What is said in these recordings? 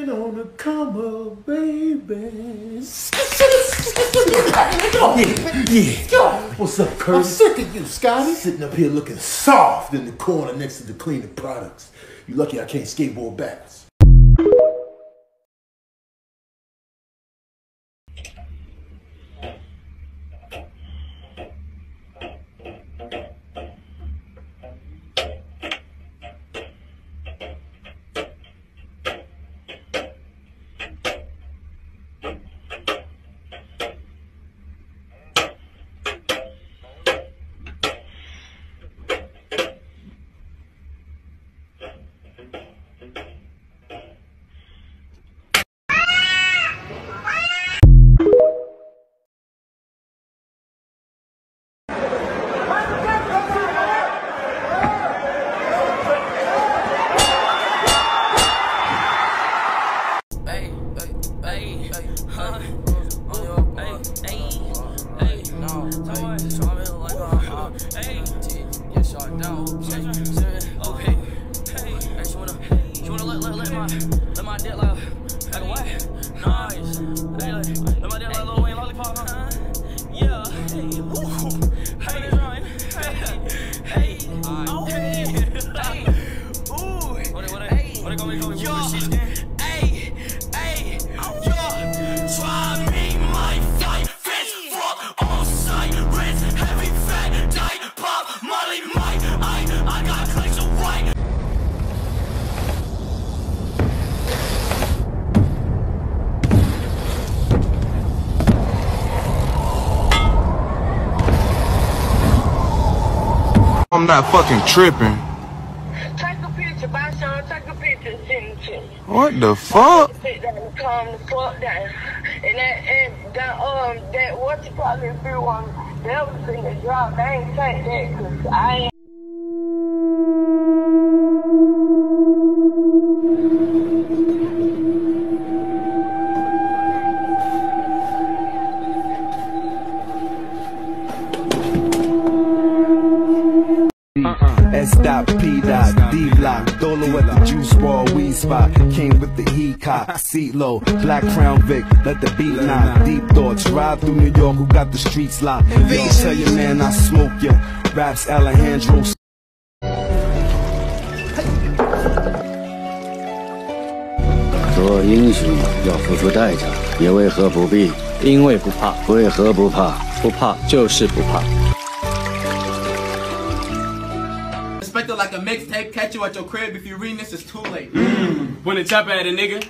Living on the come up, baby. Yeah. What's up, Curtis? I'm sick of you, Scotty. Sitting up here looking soft in the corner next to the cleaner products. You lucky I can't skateboard backwards. I'm not fucking tripping. Take a picture, Bashan. Take a picture, send it to me. What the fuck? Sit down and calm the fuck down. And that what you call it, if you want everything to drop, I ain't take that because I ain't. Spot. Came with the heacock, seat low, black crown Vic, let the beat knock. Deep thoughts, ride through New York, who got the streets locked. Y'all tell your man I smoke ya, raps Alejandro. Respect it like a mixtape, catch you at your crib, if you're reading this, it's too late. When it's up at a nigga,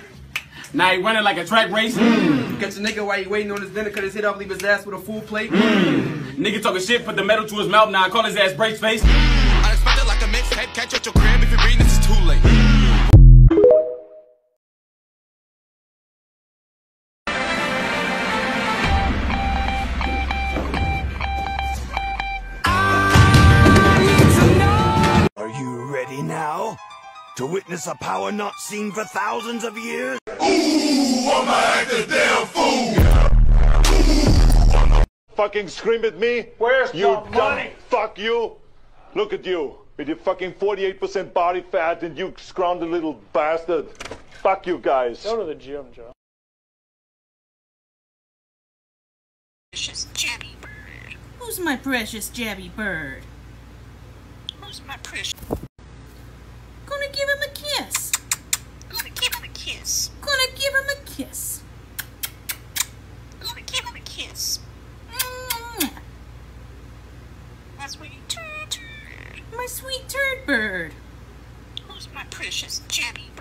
now he running like a track race. Catch a nigga while he waiting on his dinner, cut his head off, leave his ass with a full plate. Nigga talking shit, put the metal to his mouth, now I call his ass brace face. I respect it like a mixtape, catch you at your crib, if you're reading this, it's too late. To witness a power not seen for thousands of years. Ooh, I'ma act a damn fool. Fucking scream at me. Where's you dumb money? Fuck you. Look at you with your fucking 48% body fat and you scrounded little bastard. Fuck you guys. Go to the gym, Joe. Precious Jabby Bird. Who's my precious Jabby Bird? Who's my precious? Gonna give him a kiss. Gonna give him a kiss. Gonna give him a kiss. Gonna give him a kiss. My sweet turd. My sweet turd bird. Who's my precious Jabby bird?